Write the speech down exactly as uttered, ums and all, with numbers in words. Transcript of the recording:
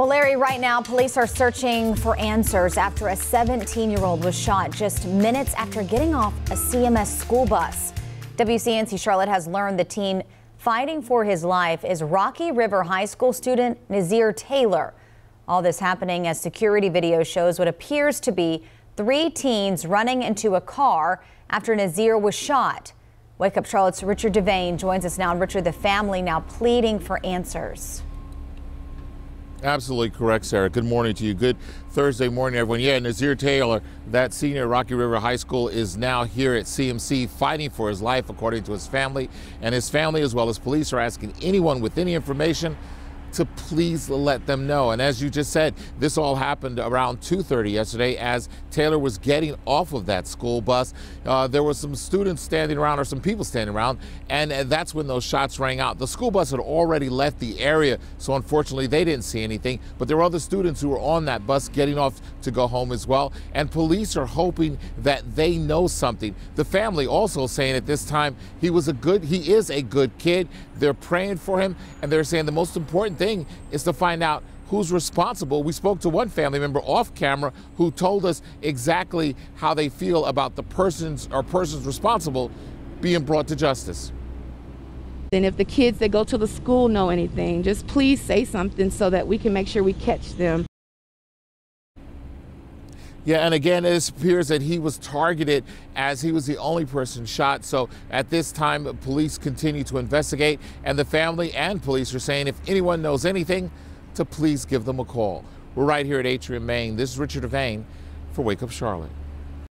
Well, Larry, right now, police are searching for answers after a seventeen-year-old was shot just minutes after getting off a C M S school bus. W C N C Charlotte has learned the teen fighting for his life is Rocky River High School student Nazir Taylor. All this happening as security video shows what appears to be three teens running into a car after Nazir was shot. Wake Up Charlotte's Richard Devane joins us now. And Richard, the family now pleading for answers. Absolutely correct, Sarah. Good morning to you. Good Thursday morning, everyone. Yeah, Nazir Taylor, that senior at Rocky River High School, is now here at C M C fighting for his life, according to his family. And his family, as well as police, are asking anyone with any information to please let them know. And as you just said, this all happened around two thirty yesterday as Taylor was getting off of that school bus. Uh, there were some students standing around, or some people standing around, and that's when those shots rang out. The school bus had already left the area, so unfortunately they didn't see anything, but there were other students who were on that bus getting off to go home as well, and police are hoping that they know something. The family also saying at this time he was a good, he is a good kid. They're praying for him, and they're saying the most important thing is to find out who's responsible. We spoke to one family member off camera who told us exactly how they feel about the persons or persons responsible being brought to justice. And if the kids that go to the school know anything, just please say something so that we can make sure we catch them. Yeah, and again, it appears that he was targeted as he was the only person shot. So at this time, police continue to investigate, and the family and police are saying if anyone knows anything, to please give them a call. We're right here at Atrium, Maine. This is Richard Devane for Wake Up Charlotte.